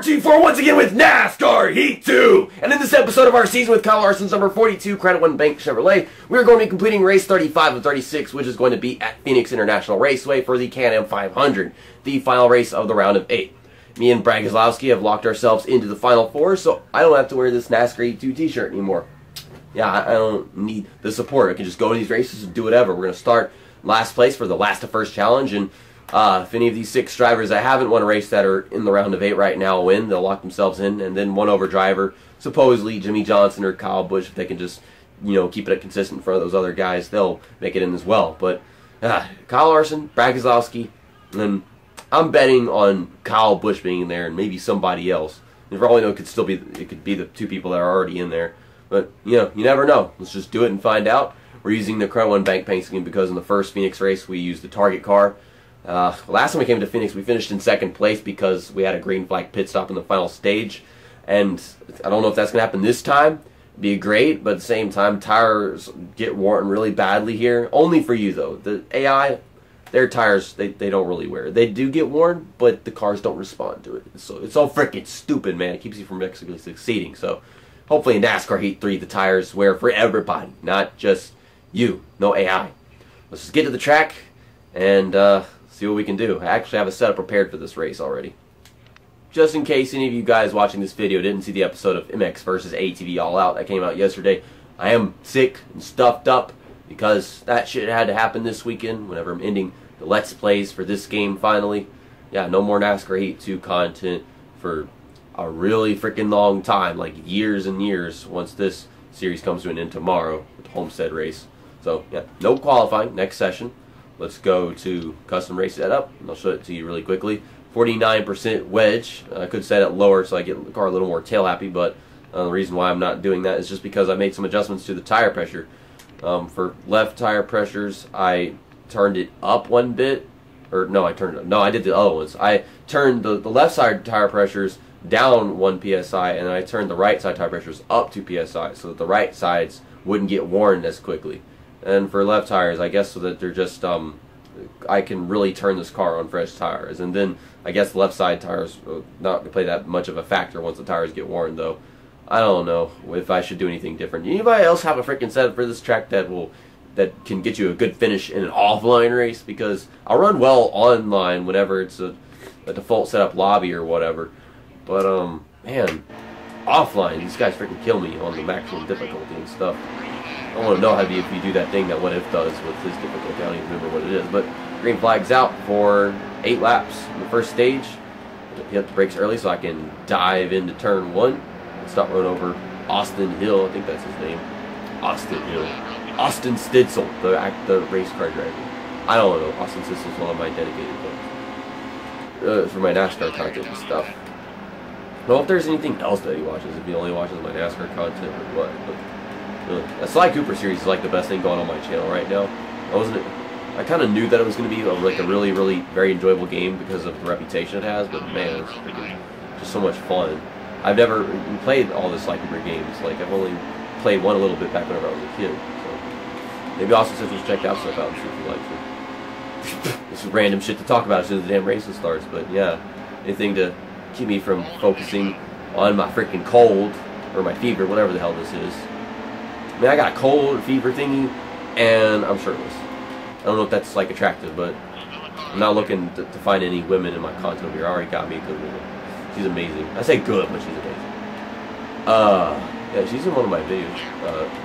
RT4 once again with NASCAR Heat 2! And in this episode of our season with Kyle Larson's number 42 Credit One Bank Chevrolet, we are going to be completing race 35 and 36, which is going to be at Phoenix International Raceway for the Can-Am 500, the final race of the round of 8. Me and Brad Keselowski have locked ourselves into the final 4, so I don't have to wear this NASCAR Heat 2 t-shirt anymore. Yeah, I don't need the support. I can just go to these races and do whatever. We're going to start last place for the last to first challenge, and if any of these 6 drivers that haven't won a race that are in the round of 8 right now win, they'll lock themselves in, and then one over driver, supposedly Jimmie Johnson or Kyle Busch, if they can just, you know, keep it consistent in front of those other guys, they'll make it in as well. But Kyle Larson, Brad Keselowski, and I'm betting on Kyle Busch being in there and maybe somebody else. And for all we know, it could be the 2 people that are already in there. But you know, you never know. Let's just do it and find out. We're using the Credit One Bank paint scheme because in the first Phoenix race we used the target car. Last time we came to Phoenix, we finished in 2nd place because we had a green flag pit stop in the final stage, and I don't know if that's going to happen this time. It'd be great, but at the same time, tires get worn really badly here. Only for you, though. The AI, their tires, they don't really wear. They do get worn, but the cars don't respond to it. So it's all freaking stupid, man. It keeps you from basically succeeding. So hopefully in NASCAR Heat 3, the tires wear for everybody, not just you. No AI. Let's just get to the track and see what we can do. I actually have a setup prepared for this race already. Just in case any of you guys watching this video didn't see the episode of MX vs. ATV All Out that came out yesterday, I am sick and stuffed up because that shit had to happen this weekend whenever I'm ending the Let's Plays for this game finally. Yeah, no more NASCAR Heat 2 content for a really freaking long time, like years and years, once this series comes to an end tomorrow with the Homestead race. So, yeah, no qualifying next session. Let's go to custom race setup, and I'll show it to you really quickly. 49% wedge. I could set it lower so I get the car a little more tail happy, but the reason why I'm not doing that is just because I made some adjustments to the tire pressure. For left tire pressures, I turned it up one bit, or no, I did the other ones. I turned the left side tire pressures down 1 psi, and I turned the right side tire pressures up 2 psi, so that the right sides wouldn't get worn as quickly. And for left tires, I guess so that they're just, I can really turn this car on fresh tires. And then I guess the left side tires not play that much of a factor once the tires get worn, though. I don't know if I should do anything different. Anybody else have a freaking setup for this track that can get you a good finish in an offline race? Because I'll run well online whenever it's a default setup lobby or whatever. But, man, offline, these guys freaking kill me on the maximum difficulty and stuff. I want to know how if you do that thing that What If does with his difficulty. I don't even remember what it is. But green flag's out for 8 laps in the first stage. Hit the brakes early so I can dive into turn 1. Stop running over Austin Hill. I think that's his name. Austin Hill. Austin Stitzel, the race car driver. I don't know. Austin Stitzel's one of my dedicated folks for my NASCAR content and stuff. I don't know if there's anything else that he watches. If he only watches my NASCAR content or what. But that Sly Cooper series is like the best thing going on my channel right now. I kind of knew that it was going to be like a really, really very enjoyable game because of the reputation it has, but man, it's freaking just so much fun. I've never played all the Sly Cooper games. Like, I've only played one a little bit back whenever I was a kid. So maybe Austin Stitzel's checked out stuff out and see if you like it. This is random shit to talk about as soon as the damn racing starts, but yeah. Anything to keep me from focusing on my freaking cold, or my fever, whatever the hell this is. I mean, I got a cold, fever thingy, and I'm shirtless. I don't know if that's, like, attractive, but I'm not looking to find any women in my content over here. I already got me a good woman. She's amazing. I say good, but she's amazing. Yeah, she's in one of my videos,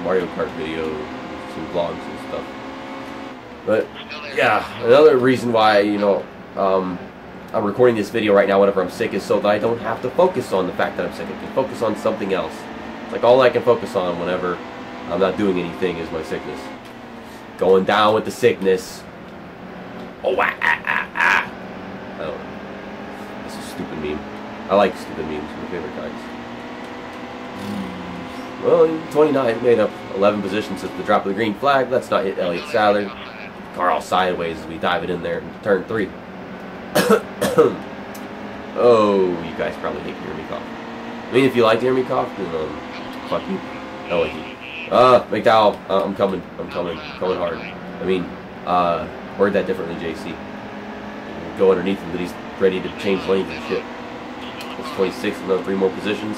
Mario Kart video, some vlogs and stuff. But, yeah, another reason why, you know, I'm recording this video right now whenever I'm sick is so that I don't have to focus on the fact that I'm sick. I can focus on something else. It's like all I can focus on whenever I'm not doing anything is my sickness. Going down with the sickness. Oh, I don't know. That's a stupid meme. I like stupid memes. They're my favorite guys. Well, 29 made up 11 positions at the drop of the green flag. Let's not hit Elliott Sadler. Car all sideways as we dive it in there into turn 3. Oh, you guys probably hate hearing me cough. I mean, if you like to hear me cough, then fuck you. No, I hate you. McDowell, I'm coming hard. I mean, word that differently, JC. Go underneath him, but he's ready to change lanes and shit. It's 26, another 3 more positions.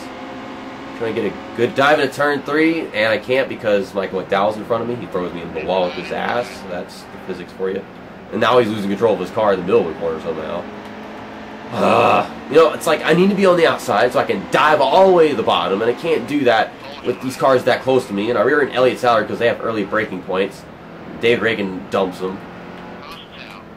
Trying to get a good dive into turn 3, and I can't because Michael McDowell's in front of me. He throws me into the wall with his ass. That's the physics for you. And now he's losing control of his car in the middle of the corner somehow. You know, it's like I need to be on the outside so I can dive all the way to the bottom, and I can't do that with these cars that close to me. And I rear-end Elliott Sadler because they have early braking points. Dave Reagan dumps him.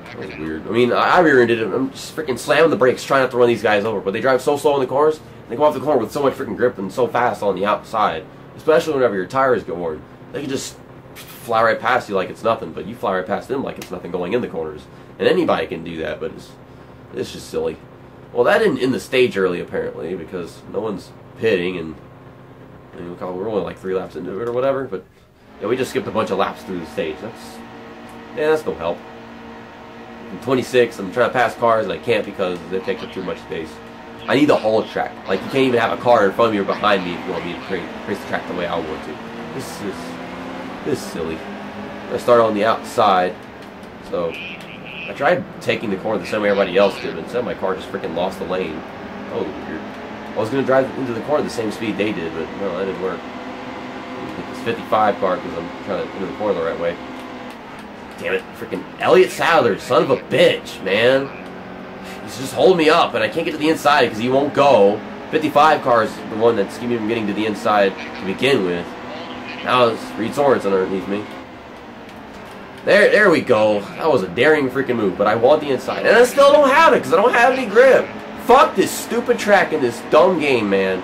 That was weird. I mean, I rear-ended him. I'm just freaking slamming the brakes trying not to run these guys over, but they drive so slow in the corners. They go off the corner with so much freaking grip and so fast on the outside, especially whenever your tires get worn. They can just fly right past you like it's nothing, but you fly right past them like it's nothing going in the corners. And anybody can do that, but it's just silly. Well, that didn't end the stage early, apparently, because no one's pitting, and I mean, we're only like 3 laps into it or whatever, but yeah, we just skipped a bunch of laps through the stage. That's no help. I'm 26, I'm trying to pass cars, and I can't because they take up too much space. I need the whole track. Like, you can't even have a car in front of me or behind me if you want me to race the track the way I want to. This is silly. I start on the outside, so I tried taking the corner the same way everybody else did, but instead my car just freaking lost the lane. That was weird. I was going to drive into the corner the same speed they did, but no, that didn't work. Get this 55 car because I'm trying to enter the corner the right way. Damn it, freaking Elliott Sadler, son of a bitch, man. He's just holding me up, and I can't get to the inside because he won't go. 55 car is the one that's keeping me from getting to the inside to begin with. Now it's Reed Sorenson underneath me. There we go. That was a daring freaking move, but I want the inside. And I still don't have it because I don't have any grip. Fuck this stupid track in this dumb game, man.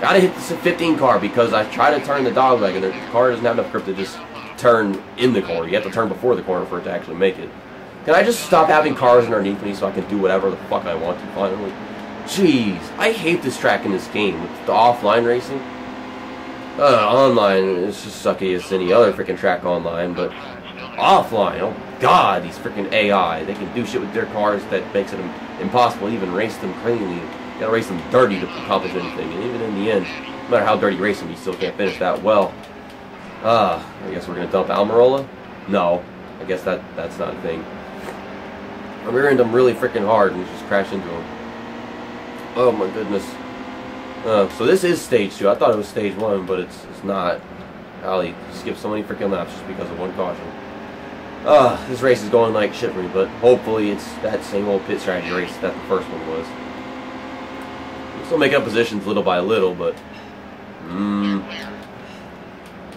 Gotta hit this 15 car because I try to turn the dog leg, and the car doesn't have enough grip to just turn in the corner. You have to turn before the corner for it to actually make it. Can I just stop having cars underneath me so I can do whatever the fuck I want to finally? Jeez, I hate this track in this game with the offline racing. Online, it's just sucky as any other freaking track online, but offline, oh god, these freaking AI. They can do shit with their cars that makes it impossible to even race them cleanly. You gotta race them dirty to accomplish anything, and even in the end, no matter how dirty you race them, you still can't finish that well. I guess we're gonna dump Almirola? No, I guess that's not a thing. I rear-ended him really freaking hard and just crashed into him. Oh my goodness. So this is stage 2. I thought it was stage 1, but it's not. Golly, skipped so many freaking laps just because of one caution. This race is going like shit for me, but hopefully it's that same old pit strategy race that the first one was. I'm still making up positions little by little, but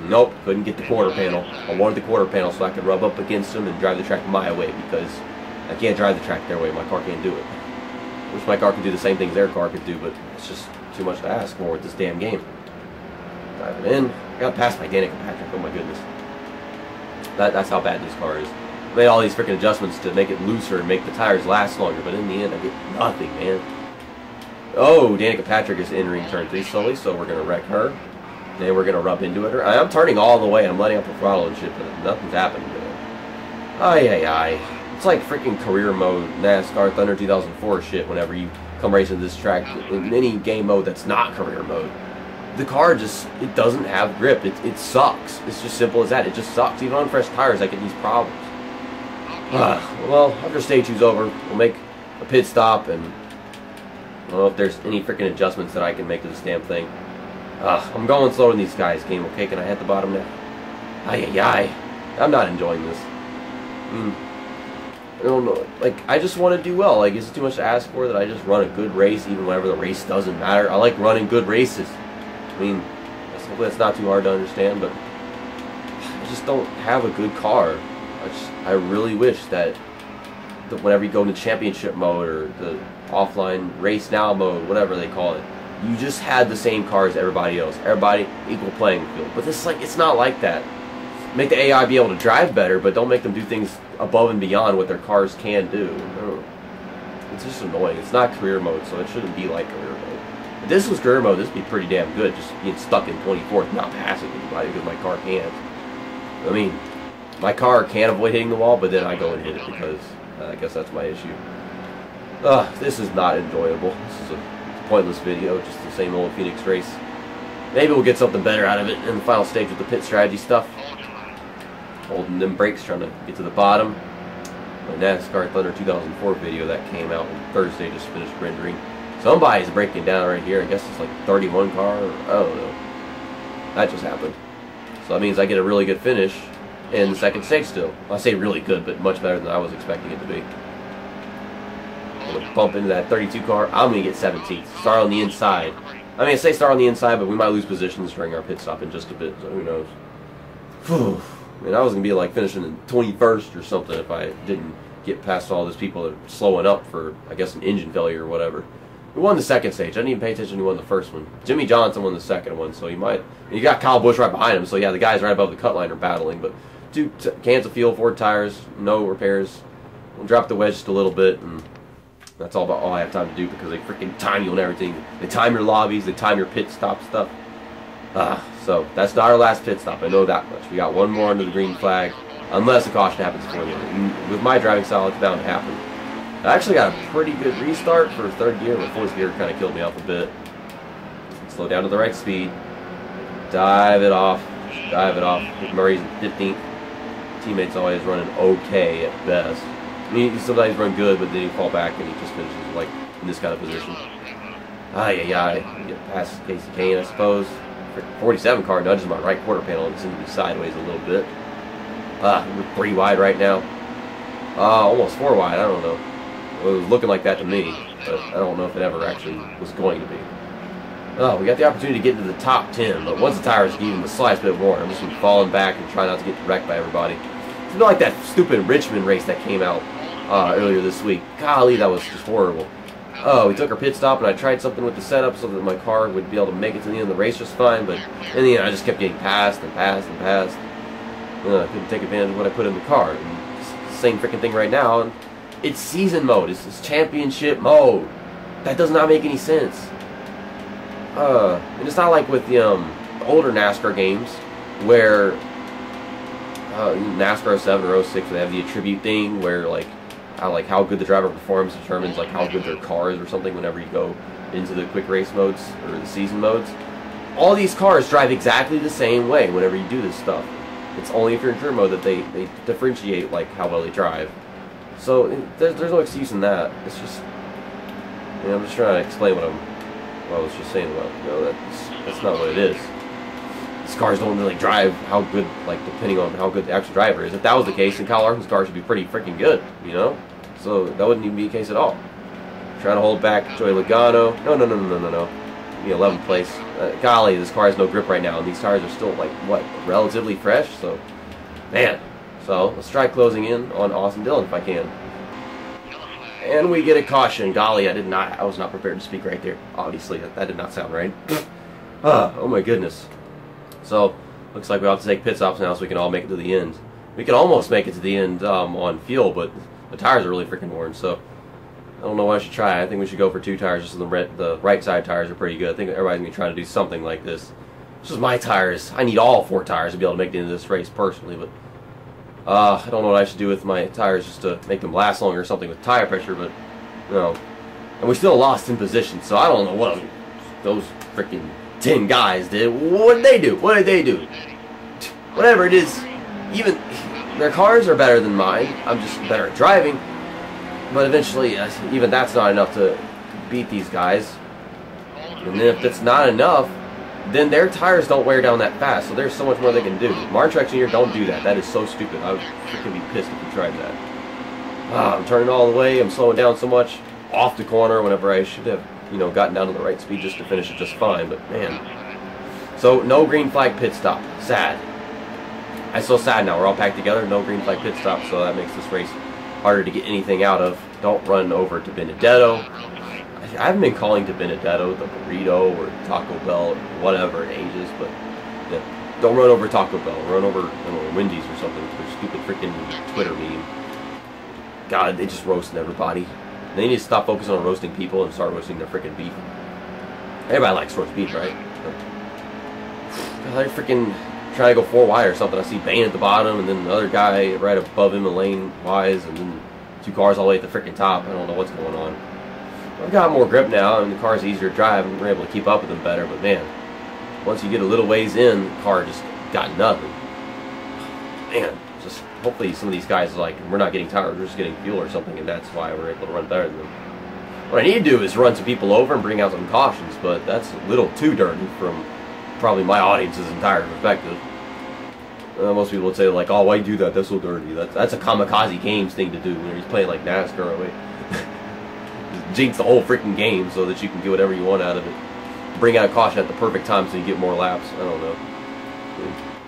nope, couldn't get the quarter panel. I wanted the quarter panel so I could rub up against him and drive the track my way because I can't drive the track their way. My car can't do it. I wish my car could do the same things their car could do, but it's just too much to ask for with this damn game. Diving in. I got past my Danica Patrick. Oh my goodness. That's how bad this car is. I made all these freaking adjustments to make it looser and make the tires last longer, but in the end I get nothing, man. Oh, Danica Patrick is entering turn 3 slowly, so we're going to wreck her. Then we're going to rub into it. I'm turning all the way. I'm letting up the throttle and shit, but nothing's happening to it. Aye, aye, aye. It's like freaking career mode, NASCAR Thunder 2004 shit whenever you come racing this track in any game mode that's not career mode. The car just, it doesn't have grip. It sucks. It's just simple as that. It just sucks. Even on fresh tires, I get these problems. Well, after stage 2's over, we'll make a pit stop, and I don't know if there's any freaking adjustments that I can make to this damn thing. I'm going slow in these guys' game, okay? Can I hit the bottom now? Aye, aye, aye. I'm not enjoying this. I don't know, like, I just want to do well. Like, is it too much to ask for that I just run a good race even whenever the race doesn't matter? I like running good races. I mean, hopefully that's not too hard to understand, but I just don't have a good car. I really wish that whenever you go into championship mode or the offline race now mode, whatever they call it, you just had the same car as everybody else. Everybody equal playing field. But this, like, it's not like that. Make the AI be able to drive better, but don't make them do things above and beyond what their cars can do. It's just annoying. It's not career mode, so it shouldn't be like career mode. If this was career mode, this would be pretty damn good, just being stuck in 24th, not passing anybody because my car can't. I mean, my car can't avoid hitting the wall, but then I go and hit it because I guess that's my issue. This is not enjoyable. This is a pointless video, just the same old Phoenix race. Maybe we'll get something better out of it in the final stage with the pit strategy stuff. Holding them brakes, trying to get to the bottom. My NASCAR Thunder 2004 video that came out on Thursday just finished rendering. Somebody's breaking down right here. I guess it's like 31 car. I don't know. That just happened. So that means I get a really good finish in the second stage still. I say really good, but much better than I was expecting it to be. I'm going to bump into that 32 car. I'm going to get 17th. Start on the inside. I mean, I say start on the inside, but we might lose positions during our pit stop in just a bit, so who knows. Whew. Man, I was going to be like finishing in 21st or something if I didn't get past all those people that are slowing up for, I guess, an engine failure or whatever. We won the second stage. I didn't even pay attention to who won the first one. Jimmie Johnson won the second one, so he might... You got Kyle Busch right behind him, so yeah, the guys right above the cut line are battling, but two cans of fuel, 4 tires, no repairs. We'll drop the wedge just a little bit, and that's all about all I have time to do because they freaking time you on everything. They time your lobbies, they time your pit stop stuff. So that's not our last pit stop, I know that much. We got one more under the green flag, unless a caution happens for you. With my driving style, it's bound to happen. I actually got a pretty good restart for third gear, but fourth gear kind of killed me off a bit. Slow down to the right speed. Dive it off. Dive it off. Murray's in 15th. Teammate's always running okay at best. I mean, he sometimes runs good, but then he falls back and he just finishes like in this kind of position. Ay-yi-yi. Get past Casey Kane, I suppose. 47 car nudges my right quarter panel and seems to be sideways a little bit. We're 3 wide right now. Almost 4 wide, I don't know. Well, it was looking like that to me, but I don't know if it ever actually was going to be. Oh, we got the opportunity to get into the top 10, but once the tires get even the slightest bit worn, I'm just going to be falling back and try not to get wrecked by everybody. It's not like that stupid Richmond race that came out earlier this week. Golly, that was just horrible. Oh, we took our pit stop, and I tried something with the setup so that my car would be able to make it to the end of the race just fine, but in the end, I just kept getting passed and passed and passed. I couldn't take advantage of what I put in the car. And it's the same freaking thing right now. And it's season mode. It's championship mode. That does not make any sense. And it's not like with the older NASCAR games where NASCAR 07 or 06 they have the attribute thing where like how good the driver performs determines like how good their car is or something whenever you go into the quick race modes or the season modes. All these cars drive exactly the same way whenever you do this stuff. It's only if you're in career mode that they differentiate like how well they drive. So there's no excuse in that. It's just, you know, I'm just trying to explain what I was just saying. Well, no, that's not what it is. These cars don't really drive how good, like depending on how good the actual driver is. If that was the case, then Kyle Larson's car should be pretty freaking good, you know. So that wouldn't even be the case at all. Trying to hold back Joey Logano. No. The 11th place. Golly, this car has no grip right now, and these tires are still like what, relatively fresh. So, man. So, let's try closing in on Austin Dillon if I can. And we get a caution. Golly, I was not prepared to speak right there. Obviously, that did not sound right. Oh my goodness. So, looks like we have to take pit stops now so we can all make it to the end. We can almost make it to the end on fuel, but the tires are really freaking worn, so I don't know why I should try. I think we should go for 2 tires. Just the right side tires are pretty good. I think everybody's going to be trying to do something like this. This is my tires. I need all 4 tires to be able to make it into this race personally, but I don't know what I should do with my tires just to make them last longer or something with tire pressure, but no. And we still lost in position, so I don't know what those freaking 10 guys did. What did they do? What did they do? Whatever it is, even their cars are better than mine. I'm just better at driving, but eventually, even that's not enough to beat these guys. And then if that's not enough, then their tires don't wear down that fast, so there's so much more they can do. Martin Truex Jr., don't do that. That is so stupid. I would freaking be pissed if you tried that. I'm turning all the way. I'm slowing down so much off the corner whenever I should have, you know, gotten down to the right speed just to finish it just fine. But man, so no green flag pit stop. Sad. I'm so sad now. We're all packed together. No green flag pit stop, so that makes this race harder to get anything out of. Don't run over to Benedetto. I haven't been calling to Benedetto the burrito or Taco Bell or whatever in ages, but yeah, don't run over Taco Bell. Run over, I don't know, Wendy's or something with their stupid freaking Twitter meme. God, they just roasting everybody. They need to stop focusing on roasting people and start roasting their freaking beef. Everybody likes roast beef, right? God, they're freaking trying to go 4 wide or something. I see Bain at the bottom and then another guy right above him, lane wise, and then 2 cars all the way at the freaking top. I don't know what's going on. I've got more grip now, and the car's easier to drive, and we're able to keep up with them better, but man, once you get a little ways in, the car just got nothing. Man, just hopefully some of these guys are like, we're not getting tired, we're just getting fuel or something, and that's why we're able to run better than them. What I need to do is run some people over and bring out some cautions, but that's a little too dirty from probably my audience's entire perspective. Most people would say, like, oh, why do you do that? That's so dirty. That's a kamikaze games thing to do when he's playing like NASCAR. Just jinx the whole freaking game so that you can get whatever you want out of it. Bring out a caution at the perfect time so you get more laps. I don't know.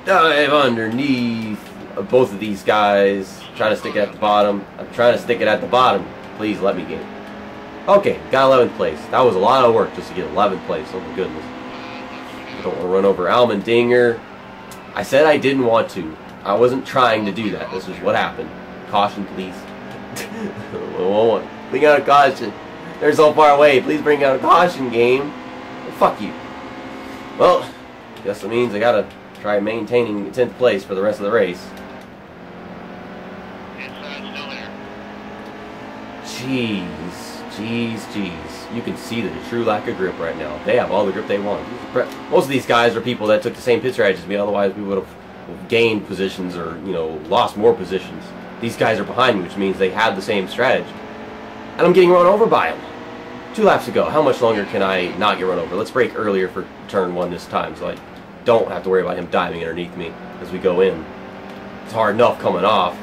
Dive underneath both of these guys. Trying to stick it at the bottom. I'm trying to stick it at the bottom. Please let me get it. Okay, got 11th place. That was a lot of work just to get 11th place. Oh my goodness. I don't want to run over Allmendinger. I said I didn't want to. I wasn't trying to do that. This is what happened. Caution, please. Bring out a caution. They're so far away. Please bring out a caution, game. Well, fuck you. Well, guess that means I gotta try maintaining 10th place for the rest of the race. Jeez. Jeez, jeez. You can see the true lack of grip right now. They have all the grip they want. Most of these guys are people that took the same pit strategy as me, otherwise we would have gained positions or, you know, lost more positions. These guys are behind me, which means they have the same strategy. And I'm getting run over by them. 2 laps to go. How much longer can I not get run over? Let's break earlier for turn 1 this time so I don't have to worry about him diving underneath me as we go in. It's hard enough coming off.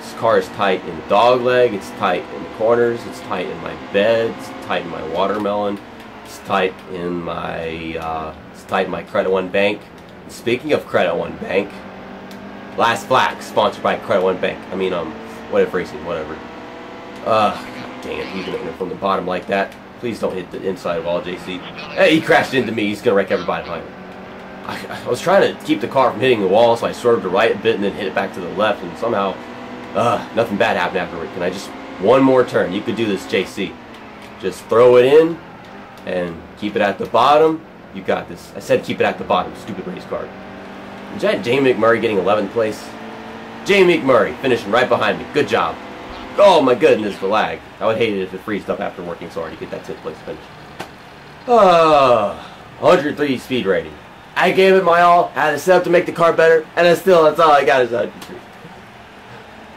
This car is tight in the dog leg, it's tight in the corners, it's tight in my bed, it's tight in my watermelon, it's tight in my Credit One Bank. And speaking of Credit One Bank, Last Black, sponsored by Credit One Bank. I mean, whatever, racing, whatever. God dang it, he's gonna hit it from the bottom like that. Please don't hit the inside wall, JC. Hey, he crashed into me, he's gonna wreck everybody behind me. I was trying to keep the car from hitting the wall, so I swerved to right a bit and then hit it back to the left, and somehow... nothing bad happened afterward. Can I just one more turn? You could do this, JC. Just throw it in and keep it at the bottom. You got this. I said keep it at the bottom. Stupid race card. Is that Jamie McMurray getting 11th place? Jamie McMurray finishing right behind me. Good job. Oh my goodness, the lag. I would hate it if it freezed up after working so hard to get that 10th place finish. 103 speed rating. I gave it my all. I had a setup to make the car better, and that's all I got is 103.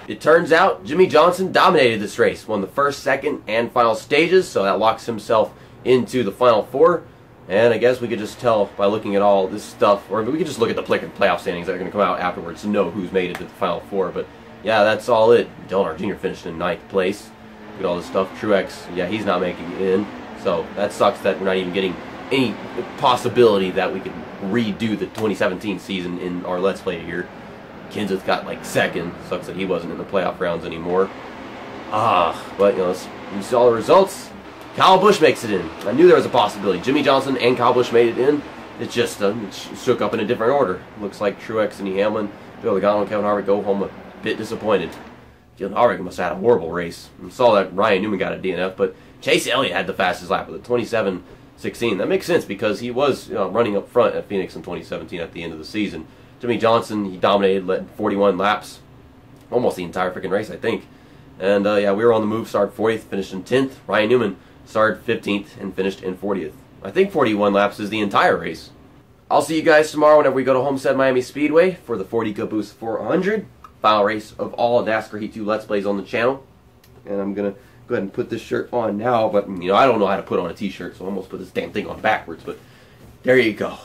It turns out Jimmie Johnson dominated this race, won the first, second, and final stages, so that locks himself into the final 4. And I guess we could just tell by looking at all this stuff, or we could just look at the playoff standings that are going to come out afterwards to know who's made it to the final 4. But yeah, that's all it. Dillon Jr. finished in 9th place. Look at all this stuff. Truex, yeah, he's not making it in, so that sucks that we're not even getting any possibility that we could redo the 2017 season in our Let's Play here. Kenseth got like 2nd. Sucks that he wasn't in the playoff rounds anymore. But you know, you see all the results. Kyle Busch makes it in. I knew there was a possibility. Jimmie Johnson and Kyle Busch made it in. It's just it shook up in a different order. Looks like Truex, and Hamlin, Joey Logano, Kevin Harvick go home a bit disappointed. Kevin Harvick must have had a horrible race. We saw that Ryan Newman got a DNF, but Chase Elliott had the fastest lap with a 27:16. That makes sense because he was, you know, running up front at Phoenix in 2017 at the end of the season. Jimmie Johnson, he dominated, led 41 laps, almost the entire freaking race, I think. And yeah, we were on the move, started 4th, finished in 10th. Ryan Newman started 15th and finished in 40th. I think 41 laps is the entire race. I'll see you guys tomorrow whenever we go to Homestead Miami Speedway for the 40 Caboose 400, final race of all NASCAR Heat 2 Let's Plays on the channel. And I'm going to go ahead and put this shirt on now, but you know, I don't know how to put on a t-shirt, so I almost put this damn thing on backwards, but there you go.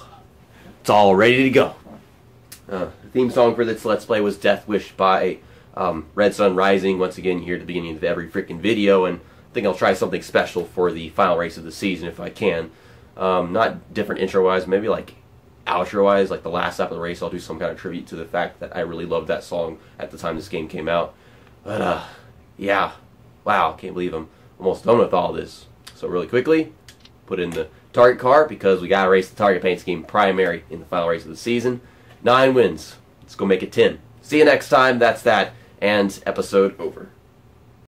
It's all ready to go. The theme song for this Let's Play was Death Wish by Red Sun Rising, once again here at the beginning of every freaking video, and I think I'll try something special for the final race of the season if I can. Not different intro-wise, maybe like outro-wise, like the last lap of the race, I'll do some kind of tribute to the fact that I really loved that song at the time this game came out. But yeah, wow, can't believe I'm almost done with all this. So really quickly, put in the target car because we gotta race the target paint scheme primary in the final race of the season. 9 wins. Let's go make it 10. See you next time. That's that. And episode over.